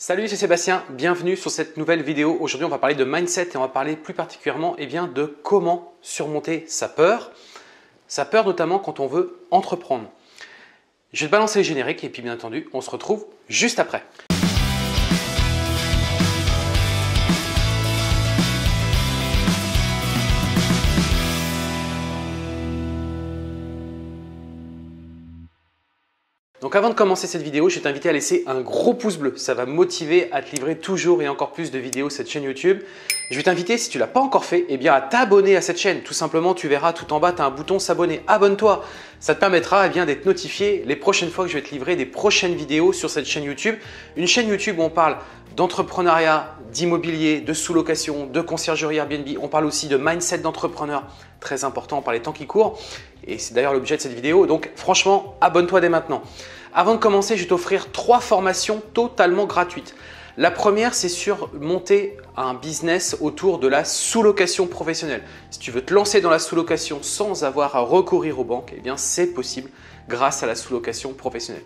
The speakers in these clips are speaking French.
Salut, c'est Sébastien, bienvenue sur cette nouvelle vidéo. Aujourd'hui, on va parler de mindset et on va parler plus particulièrement de comment surmonter sa peur notamment quand on veut entreprendre. Je vais te balancer le générique et puis bien entendu, on se retrouve juste après. Donc avant de commencer cette vidéo, je vais t'inviter à laisser un gros pouce bleu. Ça va me motiver à te livrer toujours et encore plus de vidéos cette chaîne YouTube. Je vais t'inviter, si tu ne l'as pas encore fait, eh bien à t'abonner à cette chaîne. Tout simplement, tu verras tout en bas, tu as un bouton s'abonner. Abonne-toi. Ça te permettra d'être notifié les prochaines fois que je vais te livrer des prochaines vidéos sur cette chaîne YouTube. Une chaîne YouTube où on parle d'entrepreneuriat, d'immobilier, de sous-location, de conciergerie Airbnb. On parle aussi de mindset d'entrepreneur, très important par les temps qui courent. Et c'est d'ailleurs l'objet de cette vidéo. Donc franchement, abonne-toi dès maintenant. Avant de commencer, je vais t'offrir 3 formations totalement gratuites. La première, c'est sur monter un business autour de la sous-location professionnelle. Si tu veux te lancer dans la sous-location sans avoir à recourir aux banques, eh bien c'est possible grâce à la sous-location professionnelle.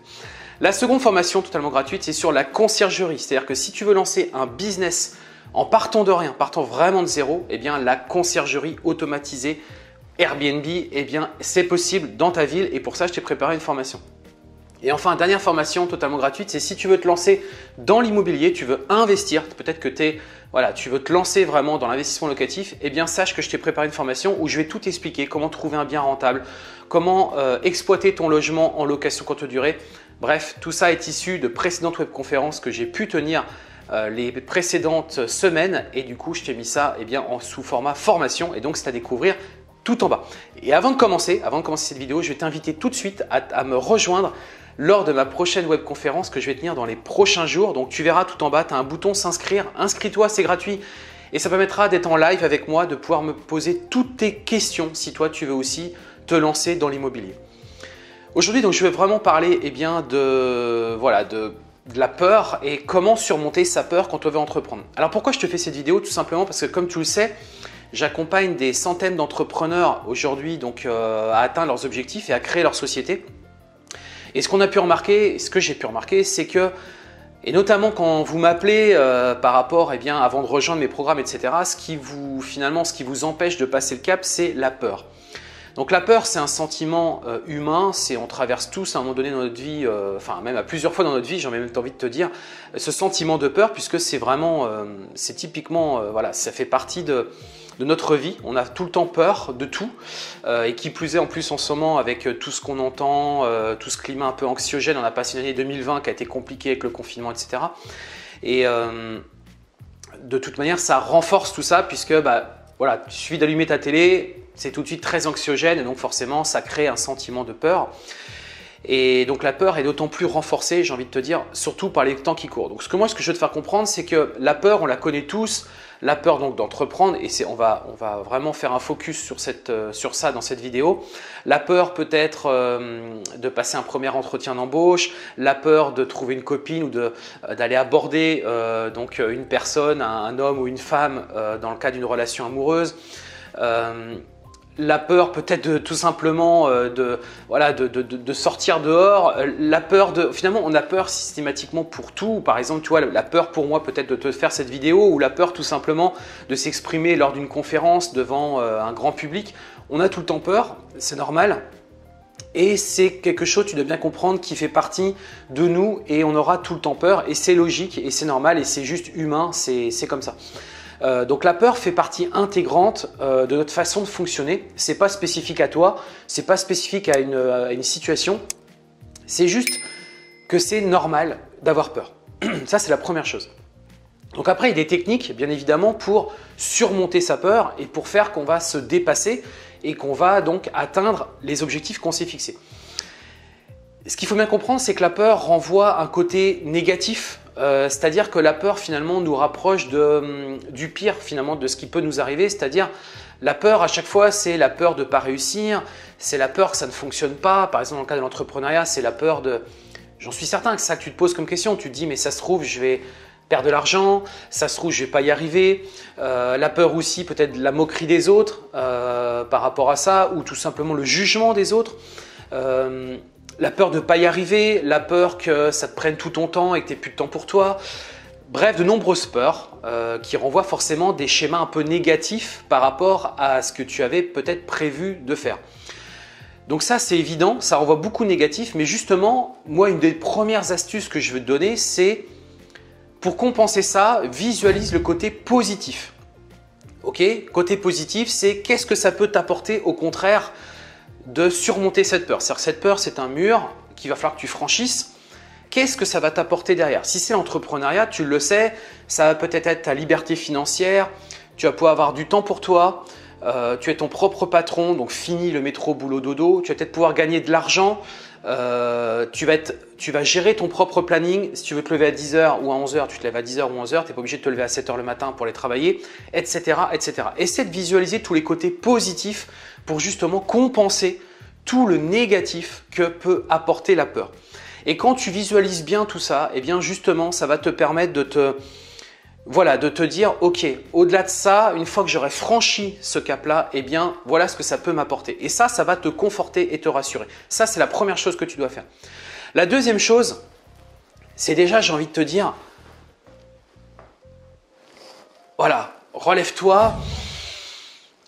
La seconde formation totalement gratuite, c'est sur la conciergerie. C'est-à-dire que si tu veux lancer un business en partant de rien, partant vraiment de zéro, eh bien la conciergerie automatisée Airbnb, eh bien c'est possible dans ta ville et pour ça, je t'ai préparé une formation. Et enfin, dernière formation totalement gratuite, c'est si tu veux te lancer dans l'immobilier, tu veux investir, peut-être que tu veux te lancer vraiment dans l'investissement locatif, eh bien sache que je t'ai préparé une formation où je vais tout t'expliquer, comment trouver un bien rentable, comment exploiter ton logement en location courte durée. Bref, tout ça est issu de précédentes webconférences que j'ai pu tenir les précédentes semaines et du coup, je t'ai mis ça sous format formation et donc c'est à découvrir tout en bas. Et avant de commencer cette vidéo, je vais t'inviter tout de suite à me rejoindre lors de ma prochaine webconférence que je vais tenir dans les prochains jours. Donc tu verras tout en bas, tu as un bouton s'inscrire. Inscris-toi, c'est gratuit et ça permettra d'être en live avec moi, de pouvoir me poser toutes tes questions si toi tu veux aussi te lancer dans l'immobilier. Aujourd'hui, donc je vais vraiment parler de la peur et comment surmonter sa peur quand on veut entreprendre. Alors pourquoi je te fais cette vidéo? Tout simplement parce que comme tu le sais, j'accompagne des centaines d'entrepreneurs aujourd'hui à atteindre leurs objectifs et à créer leur société. Et ce que j'ai pu remarquer, c'est que, et notamment quand vous m'appelez par rapport, avant de rejoindre mes programmes, etc., ce qui vous empêche de passer le cap, c'est la peur. Donc la peur, c'est un sentiment humain, on traverse tous à un moment donné dans notre vie, même à plusieurs fois dans notre vie, j'ai même envie de te dire, ce sentiment de peur, puisque c'est vraiment, c'est typiquement, ça fait partie de notre vie, on a tout le temps peur de tout et qui plus est en plus en ce moment avec tout ce qu'on entend, tout ce climat un peu anxiogène, on a passé une année 2020 qui a été compliquée avec le confinement, etc. Et de toute manière, ça renforce tout ça puisque il suffit d'allumer ta télé, c'est tout de suite très anxiogène et donc forcément ça crée un sentiment de peur. Et donc la peur est d'autant plus renforcée, j'ai envie de te dire, surtout par les temps qui courent. Donc ce que je veux te faire comprendre, c'est que la peur, on la connaît tous, la peur donc d'entreprendre, et on va vraiment faire un focus sur ça dans cette vidéo. La peur peut-être de passer un premier entretien d'embauche, la peur de trouver une copine ou d'aller aborder une personne, un homme ou une femme dans le cas d'une relation amoureuse. La peur peut-être de sortir dehors, la peur de… Finalement, on a peur systématiquement pour tout. Par exemple, tu vois, la peur pour moi peut-être de te faire cette vidéo ou la peur tout simplement de s'exprimer lors d'une conférence devant un grand public. On a tout le temps peur, c'est normal. Et c'est quelque chose, tu dois bien comprendre, qui fait partie de nous et on aura tout le temps peur. Et c'est logique et c'est normal et c'est juste humain, c'est comme ça. Donc la peur fait partie intégrante de notre façon de fonctionner. C'est pas spécifique à toi, c'est pas spécifique à une situation. C'est juste que c'est normal d'avoir peur. Ça, c'est la première chose. Donc après, il y a des techniques, bien évidemment, pour surmonter sa peur et pour faire qu'on va se dépasser et qu'on va donc atteindre les objectifs qu'on s'est fixés. Ce qu'il faut bien comprendre, c'est que la peur renvoie un côté négatif. C'est-à-dire que la peur finalement nous rapproche du pire finalement de ce qui peut nous arriver, c'est-à-dire la peur à chaque fois c'est la peur de ne pas réussir, c'est la peur que ça ne fonctionne pas, par exemple dans le cas de l'entrepreneuriat c'est la peur de… J'en suis certain que ça que tu te poses comme question, tu te dis mais ça se trouve je vais perdre de l'argent, ça se trouve je ne vais pas y arriver, la peur aussi peut-être de la moquerie des autres par rapport à ça ou tout simplement le jugement des autres. La peur de ne pas y arriver, la peur que ça te prenne tout ton temps et que tu n'aies plus de temps pour toi, Bref, de nombreuses peurs qui renvoient forcément des schémas un peu négatifs par rapport à ce que tu avais peut-être prévu de faire. Donc ça, c'est évident, ça renvoie beaucoup de négatifs, mais justement, moi, une des premières astuces que je veux te donner, c'est pour compenser ça, visualise le côté positif. Ok, côté positif, c'est qu'est-ce que ça peut t'apporter au contraire de surmonter cette peur. C'est-à-dire que cette peur, c'est un mur qu'il va falloir que tu franchisses. Qu'est-ce que ça va t'apporter derrière? Si c'est l'entrepreneuriat, tu le sais, ça va peut-être être ta liberté financière, tu vas pouvoir avoir du temps pour toi, tu es ton propre patron, donc fini le métro boulot dodo, tu vas peut-être pouvoir gagner de l'argent, tu vas gérer ton propre planning. Si tu veux te lever à 10h ou à 11h, tu te lèves à 10h ou 11h, tu n'es pas obligé de te lever à 7h le matin pour aller travailler, etc., etc. Essaie de visualiser tous les côtés positifs pour justement compenser tout le négatif que peut apporter la peur. Et quand tu visualises bien tout ça, eh bien justement, ça va te permettre de te dire, ok, au-delà de ça, une fois que j'aurai franchi ce cap-là, eh bien voilà ce que ça peut m'apporter. Et ça va te conforter et te rassurer. Ça, c'est la première chose que tu dois faire. La deuxième chose, c'est déjà, j'ai envie de te dire, voilà, relève-toi,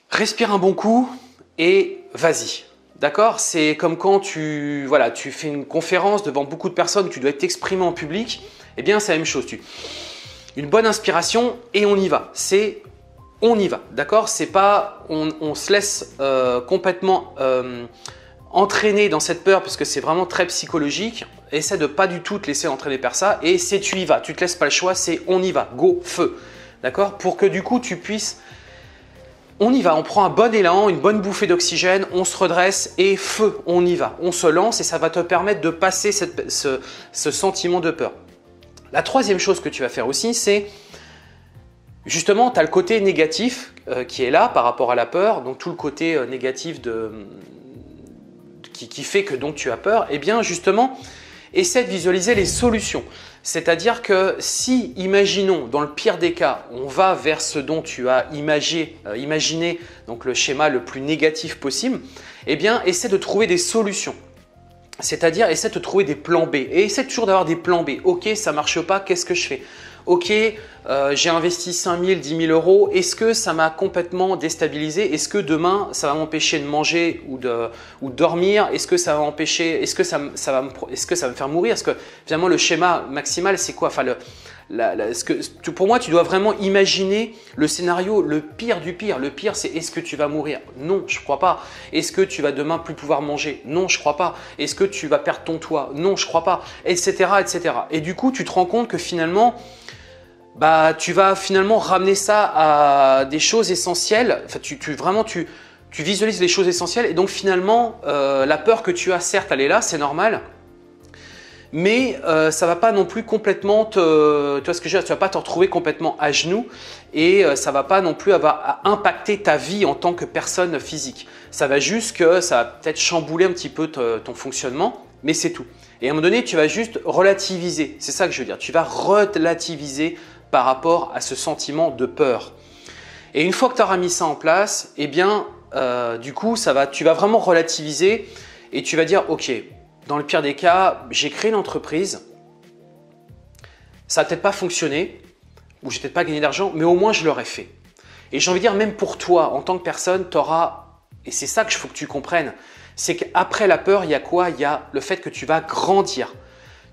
respire un bon coup et vas-y. D'accord? C'est comme quand tu fais une conférence devant beaucoup de personnes, tu dois t'exprimer en public. Eh bien, c'est la même chose. Une bonne inspiration et on y va. C'est on y va. D'accord? C'est pas on se laisse complètement entraîner dans cette peur parce que c'est vraiment très psychologique. Essaie de pas du tout te laisser entraîner par ça. Et c'est tu y vas. Tu te laisses pas le choix. C'est on y va. Go, feu. D'accord? Pour que du coup, tu puisses… On y va, on prend un bon élan, une bonne bouffée d'oxygène, on se redresse et feu, on y va. On se lance et ça va te permettre de passer ce sentiment de peur. La troisième chose que tu vas faire aussi, c'est justement, tu as le côté négatif qui est là par rapport à la peur, donc tout le côté négatif qui fait que donc tu as peur. Eh bien justement, essaie de visualiser les solutions. C'est-à-dire que si, imaginons, dans le pire des cas, on va vers ce dont tu as imaginé donc le schéma le plus négatif possible, eh bien, essaie de trouver des solutions. C'est-à-dire, essaie de trouver des plans B. Et essaie toujours d'avoir des plans B. Ok, ça ne marche pas, qu'est-ce que je fais? Ok, j'ai investi 5 000, 10 000 euros. Est-ce que ça m'a complètement déstabilisé? Est-ce que demain, ça va m'empêcher de manger ou dormir? Est-ce que ça va m'empêcher? Est-ce que ça va me faire mourir? Est-ce que finalement, le schéma maximal, c'est quoi? Enfin, pour moi, tu dois vraiment imaginer le scénario le pire du pire. Le pire, c'est est-ce que tu vas mourir? Non, je ne crois pas. Est-ce que tu vas demain plus pouvoir manger? Non, je ne crois pas. Est-ce que tu vas perdre ton toit? Non, je ne crois pas. Etc., etc. Et du coup, tu te rends compte que finalement… Bah, tu vas finalement ramener ça à des choses essentielles. Enfin, tu visualises les choses essentielles et donc finalement, la peur que tu as, certes, elle est là, c'est normal. Mais ça ne va pas non plus complètement te… Tu vois ce que je veux dire? Tu ne vas pas te retrouver complètement à genoux et ça ne va pas non plus avoir à impacter ta vie en tant que personne physique. Ça va juste que ça va peut-être chambouler un petit peu ton fonctionnement, mais c'est tout. Et à un moment donné, tu vas juste relativiser. C'est ça que je veux dire. Tu vas relativiser par rapport à ce sentiment de peur. Et une fois que tu auras mis ça en place, eh bien, du coup, tu vas vraiment relativiser et tu vas dire, ok, dans le pire des cas, j'ai créé une entreprise, ça n'a peut-être pas fonctionné ou j'ai peut-être pas gagné d'argent, mais au moins je l'aurais fait. Et j'ai envie de dire, même pour toi, en tant que personne, tu auras, et c'est ça que je faut que tu comprennes, c'est qu'après la peur, il y a quoi? Il y a le fait que tu vas grandir,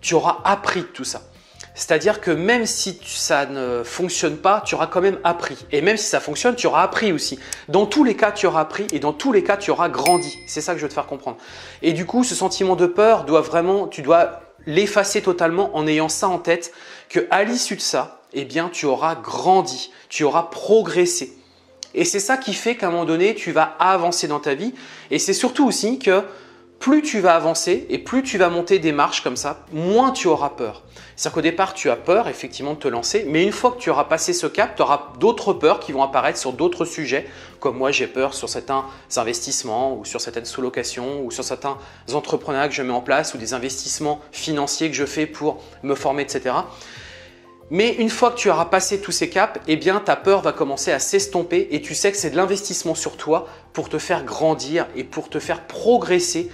tu auras appris de tout ça. C'est-à-dire que même si ça ne fonctionne pas, tu auras quand même appris. Et même si ça fonctionne, tu auras appris aussi. Dans tous les cas, tu auras appris et dans tous les cas, tu auras grandi. C'est ça que je veux te faire comprendre. Et du coup, ce sentiment de peur, tu dois l'effacer totalement en ayant ça en tête, qu'à l'issue de ça, eh bien, tu auras grandi, tu auras progressé. Et c'est ça qui fait qu'à un moment donné, tu vas avancer dans ta vie. Et c'est surtout aussi que plus tu vas avancer et plus tu vas monter des marches comme ça, moins tu auras peur. C'est-à-dire qu'au départ, tu as peur effectivement de te lancer, mais une fois que tu auras passé ce cap, tu auras d'autres peurs qui vont apparaître sur d'autres sujets, comme moi j'ai peur sur certains investissements ou sur certaines sous-locations ou sur certains entrepreneurs que je mets en place ou des investissements financiers que je fais pour me former, etc. Mais une fois que tu auras passé tous ces caps, eh bien ta peur va commencer à s'estomper et tu sais que c'est de l'investissement sur toi pour te faire grandir et pour te faire progresser.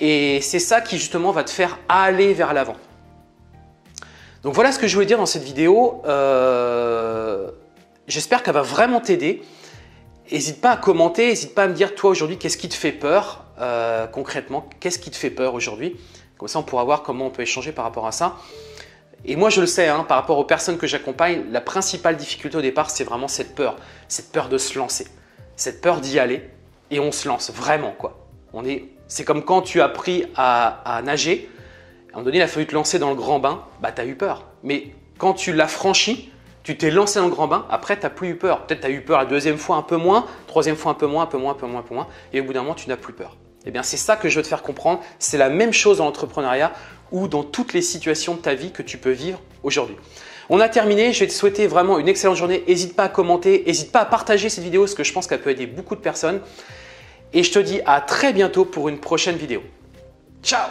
Et c'est ça qui justement va te faire aller vers l'avant. Donc voilà ce que je voulais dire dans cette vidéo. J'espère qu'elle va vraiment t'aider. N'hésite pas à commenter, n'hésite pas à me dire toi aujourd'hui qu'est-ce qui te fait peur, concrètement, qu'est-ce qui te fait peur aujourd'hui. Comme ça, on pourra voir comment on peut échanger par rapport à ça. Et moi, je le sais, hein, par rapport aux personnes que j'accompagne, la principale difficulté au départ, c'est vraiment cette peur de se lancer, cette peur d'y aller. Et on se lance vraiment, quoi. C'est comme quand tu as appris à nager, à un moment donné, il a fallu te lancer dans le grand bain, bah, tu as eu peur. Mais quand tu l'as franchi, tu t'es lancé dans le grand bain, après, tu n'as plus eu peur. Peut-être tu as eu peur la deuxième fois un peu moins, troisième fois un peu moins, un peu moins, un peu moins, un peu moins. Et au bout d'un moment, tu n'as plus peur. Eh bien, c'est ça que je veux te faire comprendre. C'est la même chose dans l'entrepreneuriat ou dans toutes les situations de ta vie que tu peux vivre aujourd'hui. On a terminé. Je vais te souhaiter vraiment une excellente journée. N'hésite pas à commenter, n'hésite pas à partager cette vidéo parce que je pense qu'elle peut aider beaucoup de personnes. Et je te dis à très bientôt pour une prochaine vidéo. Ciao!